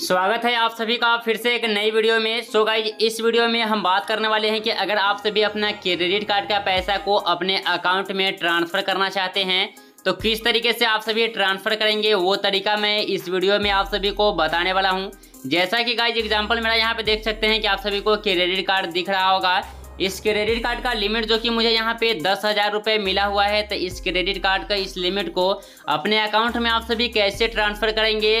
स्वागत है आप सभी का फिर से एक नई वीडियो में। सो गाइज इस वीडियो में हम बात करने वाले हैं कि अगर आप सभी अपना क्रेडिट कार्ड का पैसा को अपने अकाउंट में ट्रांसफ़र करना चाहते हैं तो किस तरीके से आप सभी ट्रांसफ़र करेंगे वो तरीका मैं इस वीडियो में आप सभी को बताने वाला हूँ। जैसा कि गाइज एग्जाम्पल मेरा यहाँ पे देख सकते हैं कि आप सभी को क्रेडिट कार्ड दिख रहा होगा। इस क्रेडिट कार्ड का लिमिट जो कि मुझे यहाँ पे 10,000 रुपये मिला हुआ है, तो इस क्रेडिट कार्ड का इस लिमिट को अपने अकाउंट में आप सभी कैसे ट्रांसफ़र करेंगे।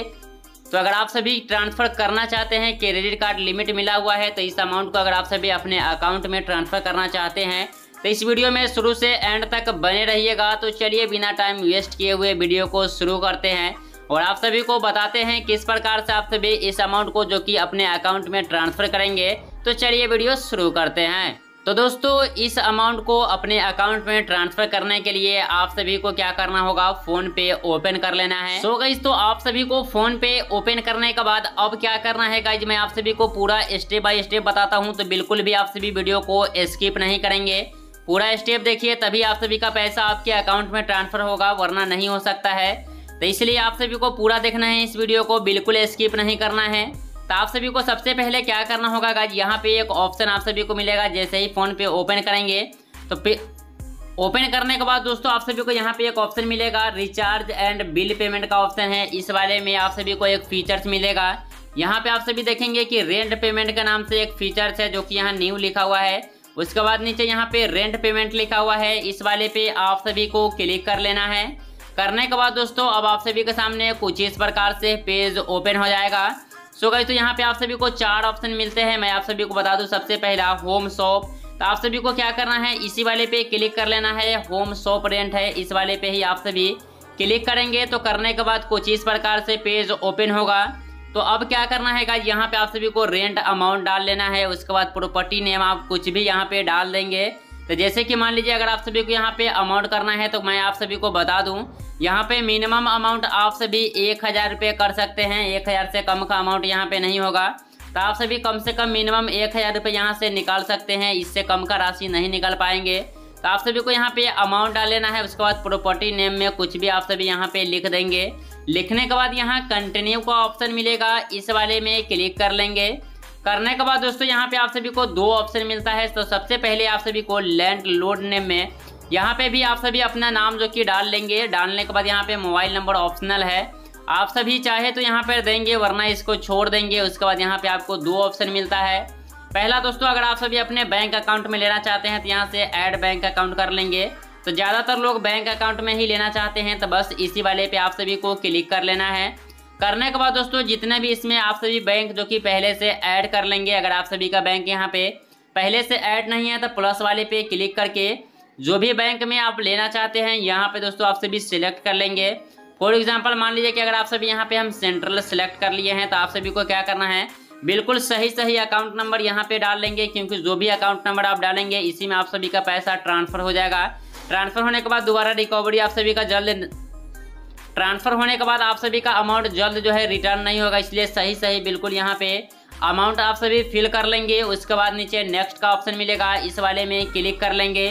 तो अगर आप सभी ट्रांसफ़र करना चाहते हैं, क्रेडिट कार्ड लिमिट मिला हुआ है, तो इस अमाउंट को अगर आप सभी अपने अकाउंट में ट्रांसफ़र करना चाहते हैं तो इस वीडियो में शुरू से एंड तक बने रहिएगा। तो चलिए बिना टाइम वेस्ट किए हुए वीडियो को शुरू करते हैं और आप सभी को बताते हैं किस प्रकार से आप सभी इस अमाउंट को जो कि अपने अकाउंट में ट्रांसफ़र करेंगे। तो चलिए वीडियो शुरू करते हैं। तो दोस्तों इस अमाउंट को अपने अकाउंट में ट्रांसफर करने के लिए आप सभी को क्या करना होगा, फोन पे ओपन कर लेना है। सो गाइज तो आप सभी को फोन पे ओपन करने के बाद अब क्या करना है गाइज मैं आप सभी को पूरा स्टेप बाय स्टेप बताता हूं, तो बिल्कुल भी आप सभी वीडियो को स्किप नहीं करेंगे। पूरा स्टेप देखिए तभी आप सभी का पैसा आपके अकाउंट में ट्रांसफर होगा, वरना नहीं हो सकता है। तो इसलिए आप सभी को पूरा देखना है, इस वीडियो को बिल्कुल स्किप नहीं करना है। तो आप सभी को सबसे पहले क्या करना होगा गाइज, यहाँ पे एक ऑप्शन आप सभी को मिलेगा। जैसे ही फ़ोन पे ओपन करेंगे तो ओपन करने के बाद दोस्तों आप सभी को यहाँ पे एक ऑप्शन मिलेगा, रिचार्ज एंड बिल पेमेंट का ऑप्शन है। इस वाले में आप सभी को एक फीचर्स मिलेगा। यहाँ पे आप सभी देखेंगे कि रेंट पेमेंट के नाम से एक फीचर्स है जो कि यहाँ न्यू लिखा हुआ है। उसके बाद नीचे यहाँ पे रेंट पेमेंट लिखा हुआ है, इस वाले पे आप सभी को क्लिक कर लेना है। करने के बाद दोस्तों अब आप सभी के सामने कुछ इस प्रकार से पेज ओपन हो जाएगा। सो गाइस तो यहाँ पे आप सभी को 4 ऑप्शन मिलते हैं। मैं आप सभी को बता दूं, सबसे पहला होम शॉप। तो आप सभी को क्या करना है, इसी वाले पे क्लिक कर लेना है। होम शॉप रेंट है, इस वाले पे ही आप सभी क्लिक करेंगे। तो करने के बाद कुछ इस प्रकार से पेज ओपन होगा। तो अब क्या करना है गाइस, यहाँ पे आप सभी को रेंट अमाउंट डाल लेना है। उसके बाद प्रॉपर्टी नेम आप कुछ भी यहाँ पे डाल देंगे। तो जैसे कि मान लीजिए अगर आप सभी को यहाँ पे अमाउंट करना है तो मैं आप सभी को बता दूं, यहाँ पे मिनिमम अमाउंट आप सभी 1,000 रुपये कर सकते हैं। 1,000 से कम का अमाउंट यहाँ पे नहीं होगा। तो आप सभी कम से कम मिनिमम 1,000 रुपये यहाँ से निकाल सकते हैं, इससे कम का राशि नहीं निकाल पाएंगे। तो आप सभी को यहाँ पे अमाउंट डाल लेना है। उसके बाद प्रॉपर्टी नेम में कुछ भी आप सभी यहाँ पे लिख देंगे। लिखने के बाद यहाँ कंटिन्यू का ऑप्शन मिलेगा, इस वाले में क्लिक कर लेंगे। करने के बाद दोस्तों यहाँ पे आप सभी को 2 ऑप्शन मिलता है। तो सबसे पहले आप सभी को लैंडलॉर्ड नेम में यहाँ पे भी आप सभी अपना नाम जो कि डाल लेंगे। डालने के बाद यहाँ पे मोबाइल नंबर ऑप्शनल है, आप सभी चाहे तो यहाँ पे देंगे वरना इसको छोड़ देंगे। उसके बाद यहाँ पे आपको 2 ऑप्शन मिलता है। पहला दोस्तों अगर आप सभी अपने बैंक अकाउंट में लेना चाहते हैं तो यहाँ से ऐड बैंक अकाउंट कर लेंगे। तो ज़्यादातर लोग बैंक अकाउंट में ही लेना चाहते हैं, तो बस इसी वाले पे आप सभी को क्लिक कर लेना है। करने के बाद दोस्तों जितने भी इसमें आप सभी बैंक जो कि पहले से ऐड कर लेंगे, अगर आप सभी का बैंक यहाँ पे पहले से ऐड नहीं है तो प्लस वाले पे क्लिक करके जो भी बैंक में आप लेना चाहते हैं यहाँ पे दोस्तों आप सभी सिलेक्ट कर लेंगे। फॉर एग्जांपल मान लीजिए कि अगर आप सभी यहाँ पे हम सेंट्रल सिलेक्ट कर लिए हैं तो आप सभी को क्या करना है, बिल्कुल सही अकाउंट नंबर यहाँ पे डाल लेंगे, क्योंकि जो भी अकाउंट नंबर आप डालेंगे इसी में आप सभी का पैसा ट्रांसफ़र हो जाएगा। ट्रांसफ़र होने के बाद दोबारा रिकवरी आप सभी का जल्द ट्रांसफ़र होने के बाद आप सभी का अमाउंट जल्द जो है रिटर्न नहीं होगा, इसलिए सही बिल्कुल यहाँ पे अमाउंट आप सभी फिल कर लेंगे। उसके बाद नीचे नेक्स्ट का ऑप्शन मिलेगा, इस वाले में क्लिक कर लेंगे।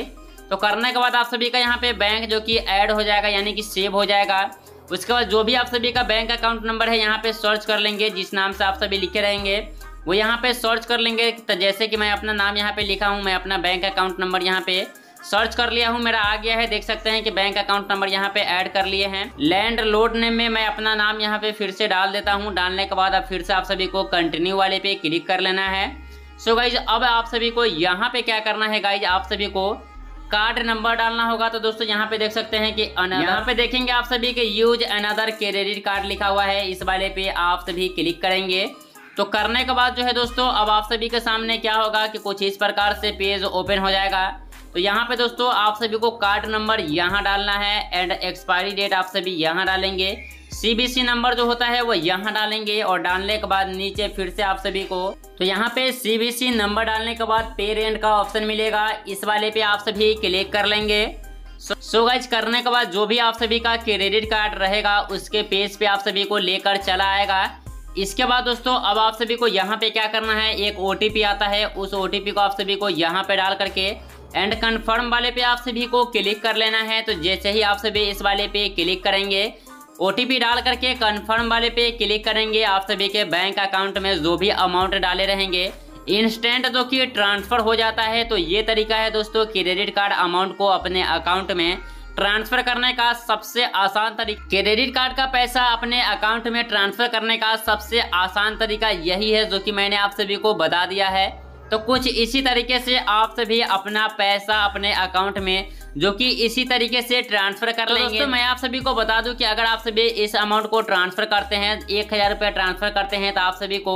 तो करने के बाद आप सभी का यहाँ पे बैंक जो कि ऐड हो जाएगा, यानी कि सेव हो जाएगा। उसके बाद जो भी आप सभी का बैंक अकाउंट नंबर है यहाँ पर सर्च कर लेंगे, जिस नाम से आप सभी लिखे रहेंगे वो यहाँ पर सर्च कर लेंगे। तो जैसे कि मैं अपना नाम यहाँ पर लिखा हूँ, मैं अपना बैंक अकाउंट नंबर यहाँ पर सर्च कर लिया हूं, मेरा आ गया है। देख सकते हैं कि बैंक अकाउंट नंबर यहां पे ऐड कर लिए हैं। लैंडलॉर्ड नेम में मैं अपना नाम यहां पे फिर से डाल देता हूं। डालने के बाद अब फिर से आप सभी को कंटिन्यू वाले पे क्लिक कर लेना है। सो गाइज अब आप सभी को यहां पे क्या करना है गाइज, आप सभी को कार्ड नंबर डालना होगा। तो दोस्तों यहाँ पे देख सकते हैं कि यहाँ पे देखेंगे आप सभी के यूज अनदर क्रेडिट कार्ड लिखा हुआ है, इस वाले पे आप सभी क्लिक करेंगे। तो करने के बाद जो है दोस्तों अब आप सभी के सामने क्या होगा कि कुछ इस प्रकार से पेज ओपन हो जाएगा। तो यहाँ पे दोस्तों आप सभी को कार्ड नंबर यहाँ डालना है एंड एक्सपायरी डेट आप सभी यहाँ डालेंगे। CVC नंबर जो होता है वो यहाँ डालेंगे और डालने के बाद नीचे फिर से आप सभी को तो यहाँ पे CVC नंबर डालने के बाद पेरेंट का ऑप्शन मिलेगा, इस वाले पे आप सभी क्लिक कर लेंगे। सो गाइज करने के बाद जो भी आप सभी का क्रेडिट कार्ड रहेगा उसके पेज पे आप सभी को लेकर चला आएगा। इसके बाद दोस्तों अब आप सभी को यहाँ पे क्या करना है, एक OTP आता है, उस OTP को आप सभी को यहाँ पे डाल करके एंड कन्फर्म वाले पे आप सभी को क्लिक कर लेना है। तो जैसे ही आप सभी इस वाले पे क्लिक करेंगे ओटीपी डाल करके कन्फर्म वाले पे क्लिक करेंगे। आप सभी के बैंक अकाउंट में जो भी अमाउंट डाले रहेंगे इंस्टेंट जो कि ट्रांसफर हो जाता है। तो ये तरीका है दोस्तों क्रेडिट कार्ड अमाउंट को अपने अकाउंट में ट्रांसफर करने का सबसे आसान तरीका। क्रेडिट कार्ड का पैसा अपने अकाउंट में ट्रांसफर करने का सबसे आसान तरीका यही है जो कि मैंने आप सभी को बता दिया है। तो कुछ इसी तरीके से आप सभी अपना पैसा अपने अकाउंट में जो कि इसी तरीके से ट्रांसफर कर लेंगे। दोस्तों मैं आप सभी को बता दूं कि अगर आप सभी इस अमाउंट को ट्रांसफर करते हैं 1000 रुपये ट्रांसफर करते हैं तो आप सभी को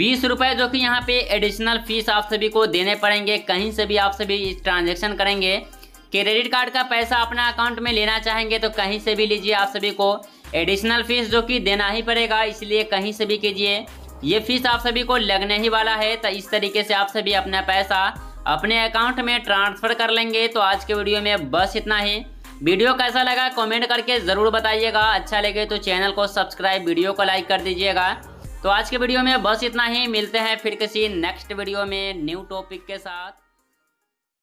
20 रुपये जो कि यहाँ पे एडिशनल फीस आप सभी को देने पड़ेंगे। कहीं से भी आप सभी ट्रांजेक्शन करेंगे क्रेडिट कार्ड का पैसा अपना अकाउंट में लेना चाहेंगे तो कहीं से भी लीजिए, आप सभी को एडिशनल फीस जो कि देना ही पड़ेगा, इसलिए कहीं से भी कीजिए, ये फीस आप सभी को लगने ही वाला है। तो इस तरीके से आप सभी अपना पैसा अपने अकाउंट में ट्रांसफर कर लेंगे। तो आज के वीडियो में बस इतना ही। वीडियो कैसा लगा कमेंट करके ज़रूर बताइएगा। अच्छा लगे तो चैनल को सब्सक्राइब, वीडियो को लाइक कर दीजिएगा। तो आज के वीडियो में बस इतना ही। मिलते हैं फिर किसी नेक्स्ट वीडियो में न्यू टॉपिक के साथ।